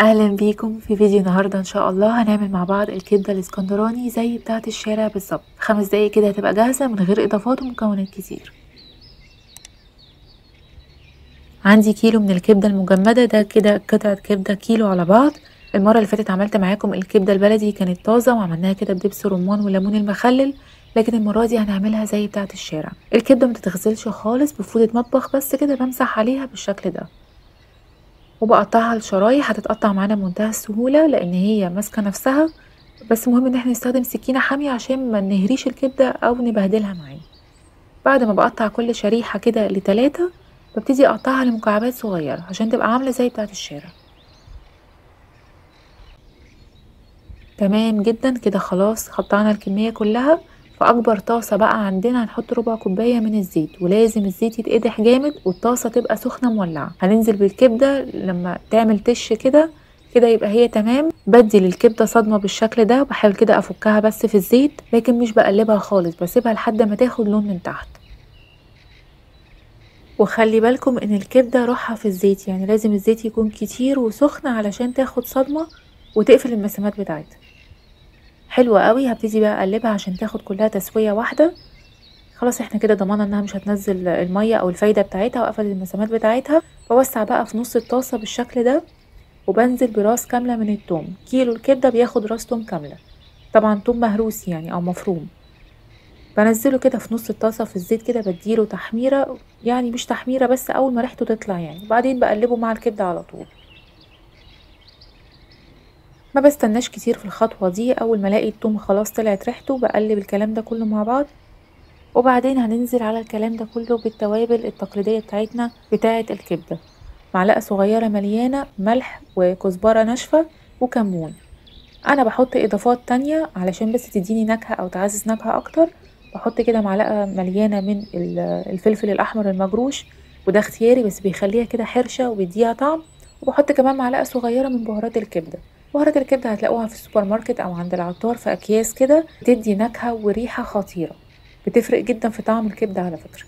اهلا بيكم في فيديو النهارده. ان شاء الله هنعمل مع بعض الكبده الاسكندراني زي بتاعه الشارع بالظبط. 5 دقايق كده هتبقى جاهزه من غير اضافات ومكونات كتير. عندي كيلو من الكبده المجمده، ده كده قطعه كبده كيلو على بعض. المره اللي فاتت عملت معاكم الكبده البلدي كانت طازه وعملناها كده بدبس رمان والليمون المخلل، لكن المره دي هنعملها زي بتاعه الشارع. الكبده ما بتتغسلش خالص بفوطه مطبخ، بس كده بمسح عليها بالشكل ده وبقطعها لشرايح. هتتقطع معانا بمنتهى السهوله لان هي ماسكه نفسها، بس مهم ان احنا نستخدم سكينه حاميه عشان ما نهريش الكبده او نبهدلها معانا. بعد ما بقطع كل شريحه كده ل3 ببتدي اقطعها لمكعبات صغيره عشان تبقى عامله زي بتاعه الشارع. تمام جدا كده، خلاص قطعنا الكميه كلها. فاكبر طاسه بقى عندنا هنحط 4/4 كوبايه من الزيت، ولازم الزيت يتقدح جامد والطاسه تبقى سخنه مولعه. هننزل بالكبده لما تعمل تش كده يبقى هي تمام. بدي للكبده صدمه بالشكل ده، بحاول كده افكها بس في الزيت، لكن مش بقلبها خالص، بسيبها لحد ما تاخد لون من تحت. وخلي بالكم ان الكبده روحها في الزيت، يعني لازم الزيت يكون كتير وسخن علشان تاخد صدمه وتقفل المسامات بتاعتها. حلوه قوي. هبتدي بقى اقلبها عشان تاخد كلها تسويه واحده. خلاص احنا كده ضمنا انها مش هتنزل الميه او الفايده بتاعتها وقفل المسامات بتاعتها. بوسع بقى في نص الطاسه بالشكل ده، وبنزل براس كامله من التوم. كيلو الكبده بياخد راس توم كامله، طبعا توم مهروس يعني او مفروم. بنزله كده في نص الطاسه في الزيت كده، بديله تحميره، يعني مش تحميره بس اول ما ريحته تطلع يعني، وبعدين بقلبه مع الكبده على طول. ما بستناش كتير في الخطوه دي، اول ما الاقي الثوم خلاص طلعت ريحته بقلب الكلام ده كله مع بعض. وبعدين هننزل على الكلام ده كله بالتوابل التقليديه بتاعتنا بتاعه الكبده. 1 معلقة صغيرة مليانه ملح وكزبره ناشفه وكمون. انا بحط اضافات تانية علشان بس تديني نكهه او تعزز نكهه اكتر. بحط كده 1 معلقة مليانه من الفلفل الاحمر المجروش، وده اختياري بس بيخليها كده حرشه وبيديها طعم. وبحط كمان 1 معلقة صغيرة من بهارات الكبده. بهارات الكبده هتلاقوها في السوبر ماركت او عند العطار في اكياس كده، بتدي نكهه وريحه خطيره، بتفرق جدا في طعم الكبده على فكره.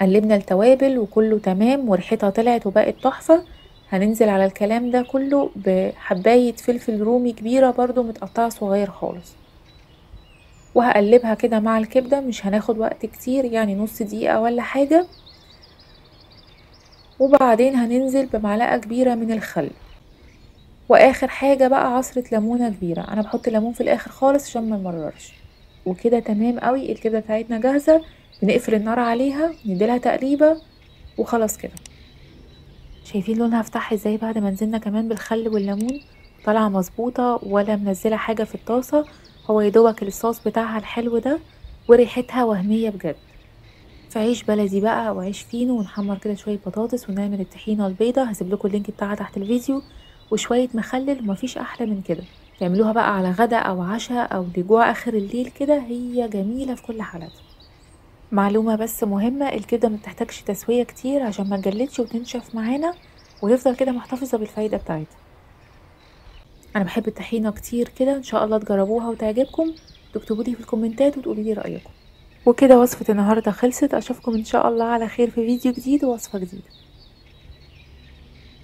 قلبنا التوابل وكله تمام وريحتها طلعت وبقت تحفه. هننزل على الكلام ده كله بحبايه فلفل رومي كبيره برضو متقطعه صغير خالص، وهقلبها كده مع الكبده. مش هناخد وقت كتير، يعني نص دقيقه ولا حاجه. وبعدين هننزل ب1 معلقة كبيره من الخل. واخر حاجه بقى 10 ليمونه كبيره، انا بحط الليمون في الاخر خالص عشان ما نمررش. وكده تمام قوي، الكبده بتاعتنا جاهزه. بنقفل النار عليها، نديلها تقليبه وخلاص كده. شايفين لونها افتح ازاي بعد ما نزلنا كمان بالخل والليمون؟ طالعه مظبوطه ولا منزله حاجه في الطاسه، هو يدوبك الصوص بتاعها الحلو ده، وريحتها وهميه بجد. في عيش بلدي بقى وعيش فينو، ونحمر كده شويه بطاطس، ونعمل الطحينه البيضه. هسيب لكم اللينك بتاعها تحت الفيديو، وشويه مخلل، ومفيش احلى من كده. تعملوها بقى على غدا او عشاء او لجوع اخر الليل كده، هي جميله في كل حالاتها. معلومه بس مهمه، الكبده ما بتحتاجش تسويه كتير عشان ما تجلدش وتنشف معانا، ويفضل كده محتفظه بالفايده بتاعتها. انا بحب الطحينه كتير كده، ان شاء الله تجربوها وتعجبكم، تكتبوا لي في الكومنتات وتقولوا لي رايكم. وكده وصفه النهارده خلصت. اشوفكم ان شاء الله على خير في فيديو جديد ووصفه جديده.